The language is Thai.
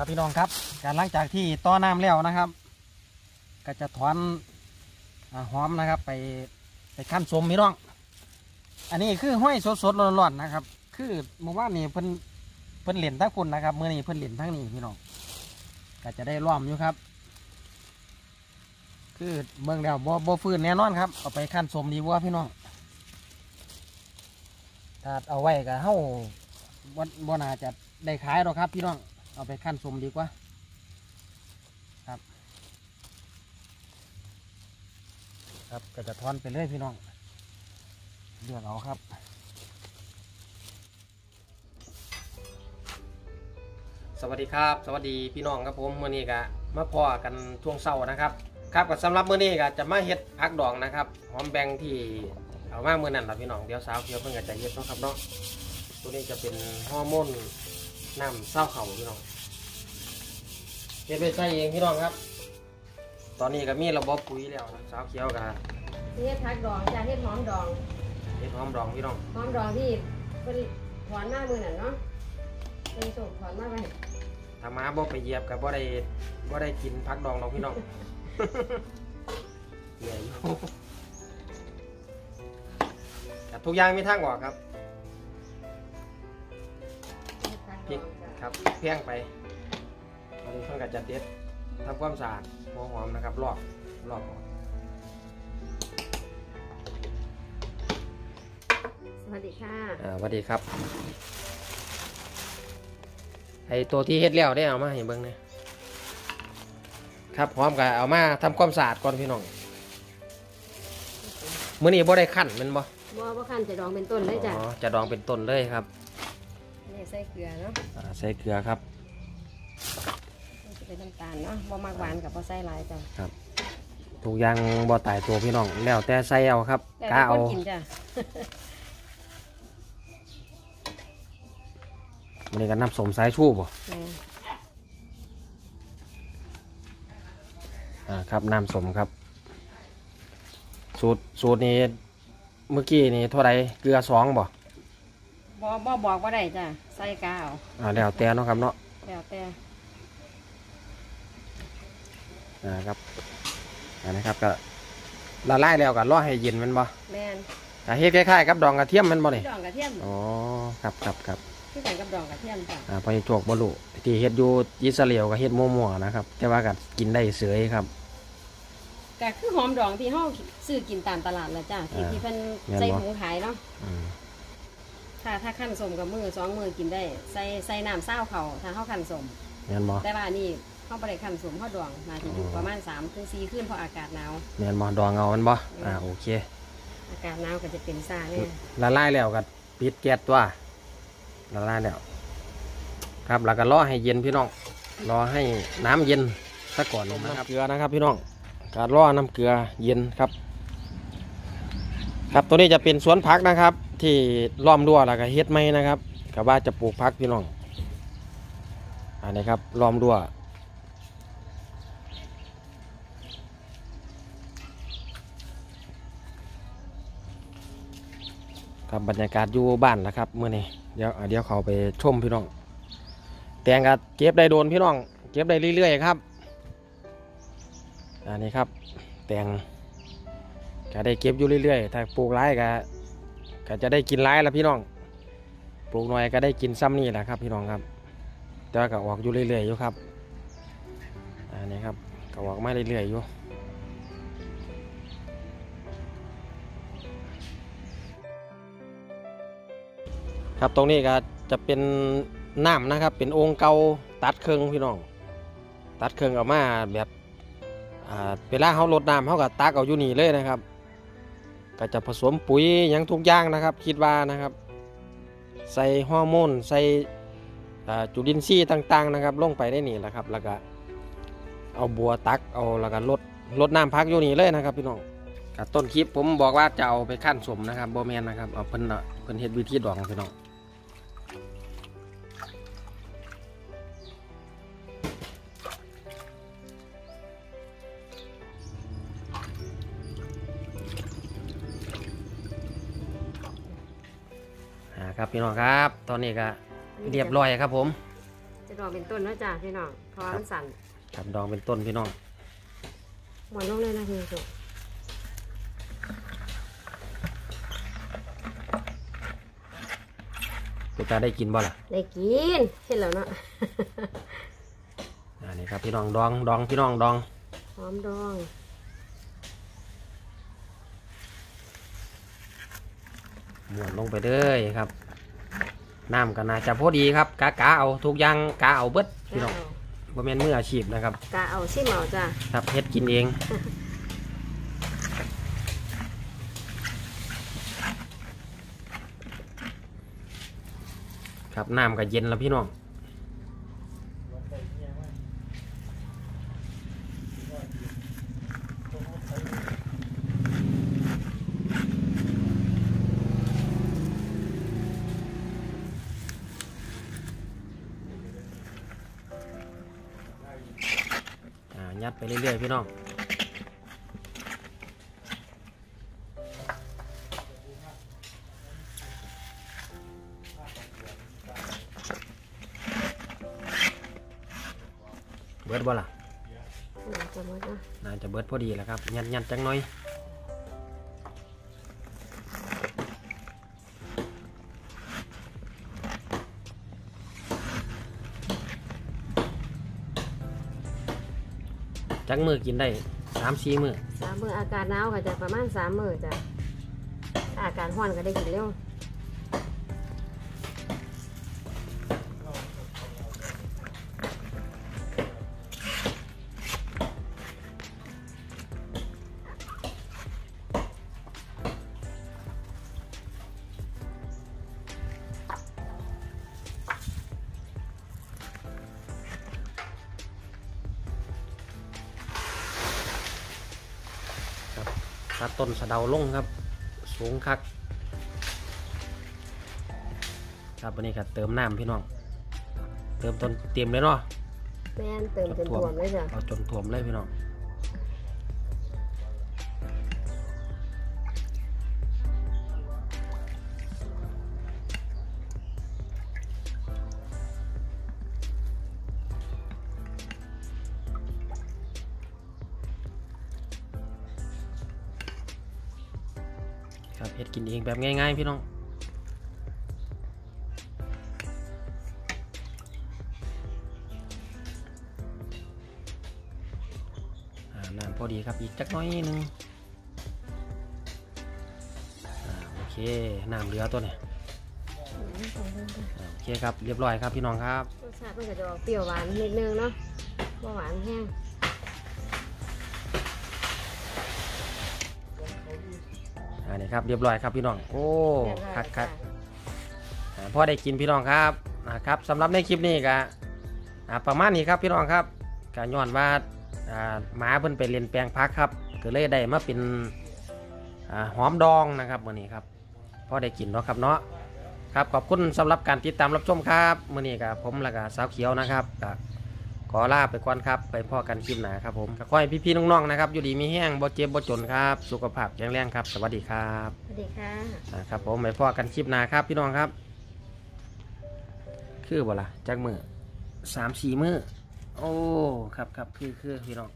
ครับพี่น้องครับการหลังจากที่ต้อน้ำแล้วนะครับก็จะถอนหอมนะครับไปขั้นสมพี่น้องอันนี้คือห้อยสดๆร้อนๆนะครับคือเมื่อวานนี่เพิ่นเหรียญทั้งคุณนะครับเมื่อนี้เพิ่นเหรียญทั้งนี้พี่น้องก็จะได้ร่อมอยู่ครับคือเมืองเดียวบ่ฟื้นแน่นอนครับเอาไปขั้นสมดีว่าพี่น้องถ้าเอาไว้ก็เฮ้าบ่น่าจะได้ขายหรอกครับพี่น้องเอาไปขั้นสมดีกว่าครับครับก็จะทอนไปเรื่อยพี่น้องเลือกเอาครับสวัสดีครับสวัสดีพี่น้องครับผมมื้อนี้ก็มาพอกันช่วงเช้านะครับครับก็สำหรับมื้อนี้ก็จะมาเฮ็ดผักดองนะครับหอมแบงที่เอามามื้อนั้นล่ะพี่น้องเดี๋ยวสาวเดี๋ยวเพิ่นก็จะเฮ็ดเนาะครับเนาะตัวนี้จะเป็นฮอร์โมนน้ำเศร้าเข่าพี่น้องเฮ็ดไปใส่เองพี่น้องครับตอนนี้ก็มีระบบปุ๋ยแล้วนะสาวเขียวกับเฮ็ดผักดองจะเฮ็ดหอมดองเฮ็ดหอมดองพี่น้องหอมดองที่เพิ่นถอนหน้ามื้อนั้นเนาะเพิ่นส่งถอนมาไว้ถ้ามาบ่ไปเหยียบกับบ่ได้กินผักดองหรอกพี่น้องเหนื่อยอยู่แต่ทุกอย่างมีทางออกครับพริกครับเพี้ยงไปตอนนี้เพิ่งกับจัดเด็ดทำความสะอาดหัวหอมนะครับลอกสวัสดีค่ะสวัสดีครับไอตัวที่เฮ็ดแล้วได้เอามาเห็นเบิ้งเนี่ยครับพร้อมกับเอามาทำความสะอาดก่อนพี่น้องมื้อนี้บ่ได้ขั้นมันบ่ขั้นจะดองเป็นต้นเลยจ้ะอ๋อจะดองเป็นต้นเลยครับนี่ใส่เกลือเนาะใส่เกลือครับเป็นน้ำตาลเนาะบ่มากหวานกับบ่ใส่หลายจ้ะครับทุกอย่างบ่ตายตัวพี่น้องแล้วแต่ใส่เอาครับกะเอามันนี่ก็น้ำสมสายชูบ่ครับน้ำสมครับสูตรนี้เมื่อกี้นี่เท่าไรเกลือ2บ่บอกว่าได้จ้ะใส่กาวแล้วแต่เนาะครับเนาะแล้วแต่ครับนะครับก็ละลายแล้วก็รอให้เย็นมันบ่แม่นแต่เฮ็ดคล้ายๆกับดองกระเทียมมันบ่นี่ดองกระเทียมอ๋อครับครับครับที่ใส่กับดองกระเทียมจ้ะพอจวกบลูที่เฮ็ดอยู่อิสราเอลกับเฮ็ดมั่วๆนะครับแต่ว่าก็กินได้เสยครับแต่คือหอมดองที่เฮาซื้อกินตามตลาดแล้วจ้ะที่เพิ่นใส่ถุงขายเนาะถ้าขั้นสมกับมือ2มือกินได้ใส่น้ำเศร้าเขาถ้าเฮาขั้นสมแม่นบ่แต่ว่านี่เข้าไปเลยขั้นสมข้าวดองมาจะอยู่ประมาณ3 ถึง 4ขึ้นเพราะอากาศหนาวแม่นบ่ดองเอามันบ่โอเคอากาศหนาวก็จะเป็นซ่าเนี่ยละลายแล้วก็ปิดแก๊สตัวละลายแล้วครับแล้วก็รอให้เย็นพี่น้องรอให้น้ำเย็นซะก่อนนะครับเกลือนะครับพี่น้องการรอน้ำเกลือเย็นครับครับตัวนี้จะเป็นสวนผักนะครับที่ล้อมรั้วแล้วก็เฮ็ดไม้นะครับก็ว่าจะปลูกผักพี่น้องอันนี้ครับล้อมรั้วครับบรรยากาศอยู่บ้านนะครับเมื่อนี้เดี๋ยวเขาไปชมพี่น้องแตงก็เก็บได้โดนพี่น้องเก็บได้เรื่อยๆครับอันนี้ครับแตงก็ได้เก็บอยู่เรื่อยๆถ้าปลูกไร่ก็จะได้กินไร่ละพี่น้องปลูกหน่อยก็ได้กินซ้ำนี่แหละครับพี่น้องครับแต่ว่าก็ออกอยู่เรื่อยๆอยู่ครับอันนี้ครับก็ออกมาเรื่อยๆอยู่ครับตรงนี้ก็จะเป็นน้ำนะครับเป็นองค์เก่าตัดเครื่องพี่น้องตัดเครื่องออกมาแบบเวลาเขาลดน้ำเขาก็ตักเอาอยู่นี่เลยนะครับก็จะผสมปุ๋ยยังทุกอย่างนะครับคิดว่านะครับใส่ฮอร์โมนใส่จุลินทรีย์ต่างๆนะครับลงไปได้นี่แหละครับแล้วก็เอาบัวตักเอาแล้วก็ลดน้ำพักอยู่นี่เลยนะครับพี่น้องกับต้นคลิปผมบอกว่าจะเอาไปขั้นสมนะครับบ่แม่นนะครับเอาเพิ่นเฮ็ดวิธีดองพี่น้องครับพี่น้องครับตอนนี้ก็เรียบร้อยครับผม จะดองเป็นต้นนะจ๊ะพี่น้องเพราะมันสั่นครับดองเป็นต้นพี่น้องหมอนลงเลยนะพี่สุจะได้กินบ่ล่ะได้กินเช่นแล้วเนาะอันนี้ครับพี่น้องดองดองพี่น้องดองหอมดองม้วนลงไปเลยครับน้ำก็น่าจะพอดีครับกะเอาทุกอย่างกะเอาเบิดพี่น้องบ่แม่นมืออาชีพนะครับกะเอาชิมเอาจ้ะครับเฮ็ดกินเองครับน้ำก็เย็นแล้วพี่น้องยัดไปเรื่อยๆพี่น้องเบิดบ่ล่ะน่าจะเบิดพอดีแล้วครับยันยันจังน้อยจังมือกินได้3-4 มื้อ3 มื้ออากาศหนาวก็จะประมาณ3 มื้อจ้ะอากาศร้อนก็ได้กินเร็วครับต้นสะเดาลงครับสูงคักครับวันนี้ก็เติมน้ำพี่น้องเติมต้นเต็มเลยเนาะแม่นเติมจนถ่วมเลยจ้ะเอาจนถ่วมเลยพี่น้องครับเฮ็ดกินเองแบบง่ายๆพี่น้องน้ำพอดีครับอีกจักน้อยนึงโอเคน้ำเหลือตัวเนี่ยโอเคครับเรียบร้อยครับพี่น้องครับรสชาติมันก็จะเปรี้ยวหวานนิดนึงเนาะบ่หวานแห้งอันนี้ครับเรียบร้อยครับพี่น้องโอ้คักพ่อได้กินพี่น้องครับนะครับสำหรับในคลิปนี้ก็ประมาณนี้ครับพี่น้องครับก็ย้อนว่าหมาเพิ่นไปเล่นแปลงพักครับก็เลยได้มาเป็นหอมดองนะครับมื้อนี้ครับพ่อได้กินเนาะครับเนาะครับขอบคุณสำหรับการติดตามรับชมครับมื้อนี้ก็ผมแล้วก็สาวเขียวนะครับก็ขอลาไปก่อนครับไปพ่อกันคลิปหน้าครับผมขอให้พี่ๆน้องๆนะครับอยู่ดีมีแห้งบ่เจ็บบ่จนครับสุขภาพแข็งแรงครับสวัสดีครับสวัสดีค่ะนะครับผมไปพ่อกันคลิปหน้าครับพี่น้องครับคือบ่ล่ะจักมื้อ3-4 มื้อโอ้ครับครับคือพี่น้อง